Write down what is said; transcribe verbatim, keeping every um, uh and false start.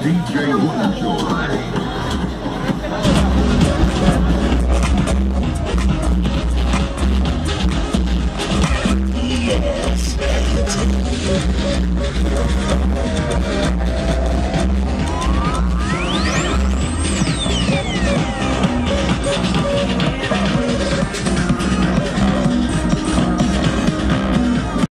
D J Juancho.